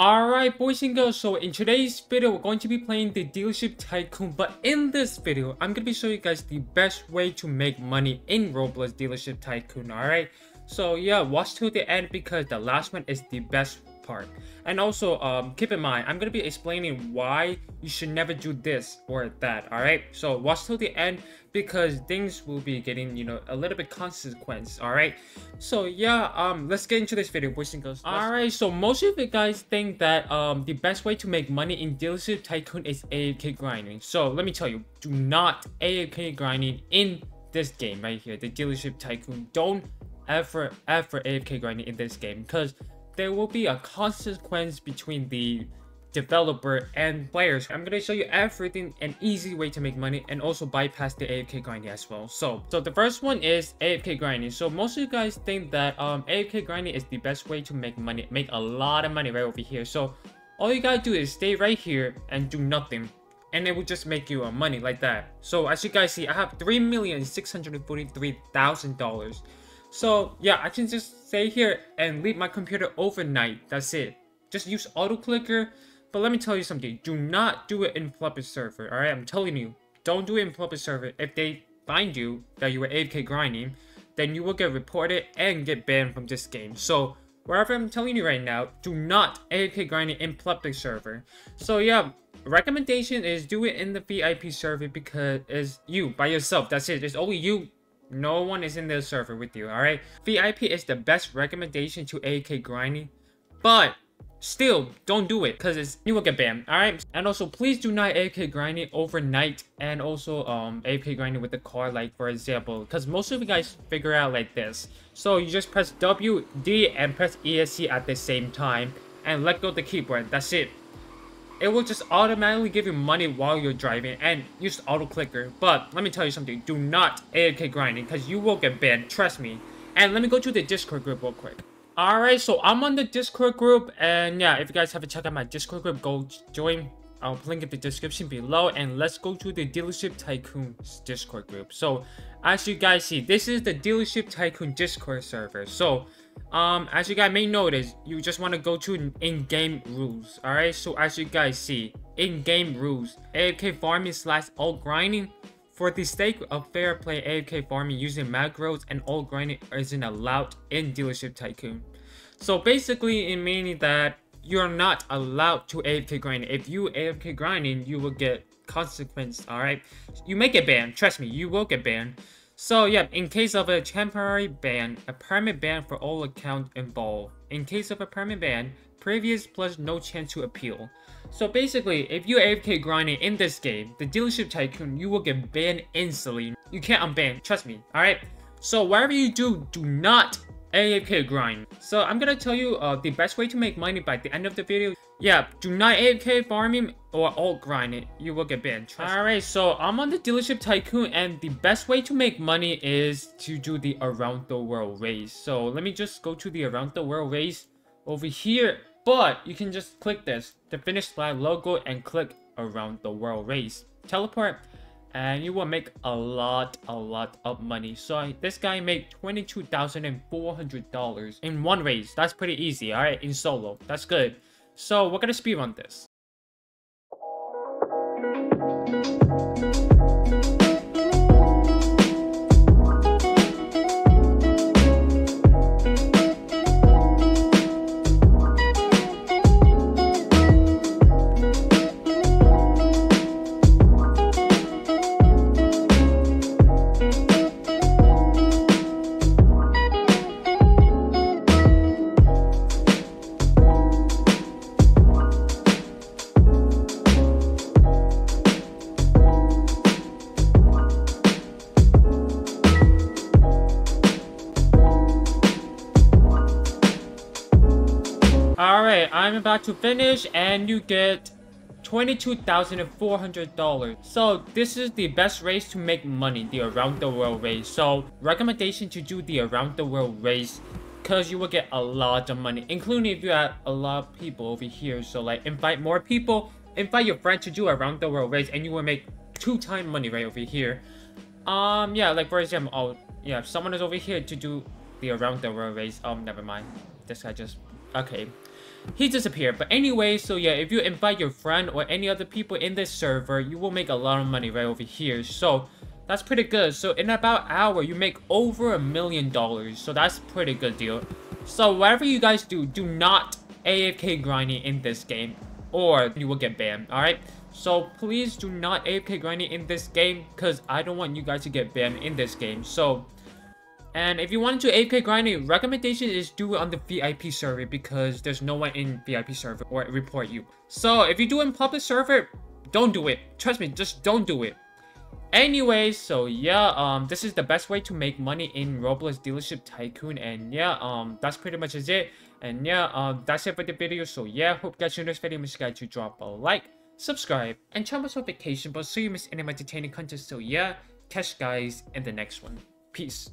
Alright boys and girls, so in today's video we're going to be playing the Dealership Tycoon, but in this video I'm going to be showing you guys the best way to make money in Roblox Dealership Tycoon. Alright, so yeah, watch till the end because the last one is the best part. And also keep in mind I'm going to be explaining why you should never do this or that. Alright, so watch till the end because things will be getting, you know, a little bit consequence. All right, so yeah, let's get into this video, boys and girls. All right, so most of you guys think that the best way to make money in Dealership Tycoon is AFK grinding. So let me tell you, do not AFK grinding in this game right here, the Dealership Tycoon. Don't ever AFK grinding in this game because there will be a consequence between the developer and players. I'm gonna show you everything, an easy way to make money and also bypass the AFK grinding as well. So the first one is AFK grinding. So most of you guys think that AFK grinding is the best way to make money, make a lot of money right over here. So all you gotta do is stay right here and do nothing, and it will just make you money like that. So as you guys see, I have $3,643,000. So yeah, I can just stay here and leave my computer overnight. That's it. Just use auto clicker. But let me tell you something, do not do it in Flopper server, alright? I'm telling you, don't do it in Flopper server. If they find you that you were AFK grinding, then you will get reported and get banned from this game. So, wherever I'm telling you right now, do not AFK grinding in Flopper server. So yeah, recommendation is do it in the VIP server because it's you, by yourself, that's it. It's only you, no one is in the server with you, alright? VIP is the best recommendation to AFK grinding, but still don't do it because you will get banned. All right, and also please do not AFK grinding overnight, and also AFK grinding with the car, like for example, because most of you guys figure out like this. So you just press W, D, and press ESC at the same time and let go of the keyboard. That's it. It will just automatically give you money while you're driving, and use auto clicker. But let me tell you something, do not AFK grinding because you will get banned, trust me. And let me go to the Discord group real quick. Alright, so I'm on the Discord group, and yeah, if you guys haven't checked out my Discord group, go join. I'll link in the description below, and let's go to the Dealership Tycoon's Discord group. So, as you guys see, this is the Dealership Tycoon Discord server. So, as you guys may notice, you just want to go to in-game rules. Alright, so as you guys see, in-game rules, AFK farming / all grinding. For the sake of fair play, AFK farming using macros and all grinding isn't allowed in Dealership Tycoon. So basically, it means that you're not allowed to AFK grind. If you AFK grinding, you will get consequence, alright? You may get banned, trust me, you will get banned. So yeah, in case of a temporary ban, a permanent ban for all accounts involved. In case of a permanent ban, previous plus no chance to appeal. So basically, if you AFK grinding in this game, the Dealership Tycoon, you will get banned instantly. You can't unban, trust me, alright? So whatever you do, do not AFK grind. So I'm gonna tell you the best way to make money by the end of the video. Yeah, do not AFK farming or alt grinding. You will get banned. Alright, so I'm on the Dealership Tycoon, and the best way to make money is to do the Around the World race. So let me just go to the Around the World race over here. But you can just click this, the finish line logo, and click Around the World race. Teleport, and you will make a lot of money. So this guy made $22,400 in one race. That's pretty easy, all right, in solo. That's good. So we're gonna speedrun this. Alright, I'm about to finish, and you get $22,400. So this is the best race to make money, the Around the World race. So recommendation to do the Around the World race because you will get a lot of money, including if you have a lot of people over here. So like invite more people, invite your friends to do Around the World race, and you will make 2x money right over here. Yeah, like for example, oh yeah, if someone is over here to do the Around the World race, never mind. This guy just okay. he disappeared. But anyway, so yeah, if you invite your friend or any other people in this server, you will make a lot of money right over here. So that's pretty good. So in about an hour, you make over $1 million. So that's a pretty good deal. So whatever you guys do, do not AFK grinding in this game, or you will get banned, alright? So please do not AFK grinding in this game, because I don't want you guys to get banned in this game. So, and if you want to AFK grinding, recommendation is do it on the VIP server, because there's no one in VIP server or report you. So if you do it in public server, don't do it. Trust me, just don't do it. Anyways, so yeah, this is the best way to make money in Roblox Dealership Tycoon, and yeah, that's pretty much is it. And yeah, that's it for the video. So yeah, hope you guys enjoyed this video. Make sure to drop a like, subscribe, and turn on notification bell so you miss any of my entertaining content. So yeah, catch you guys in the next one. Peace.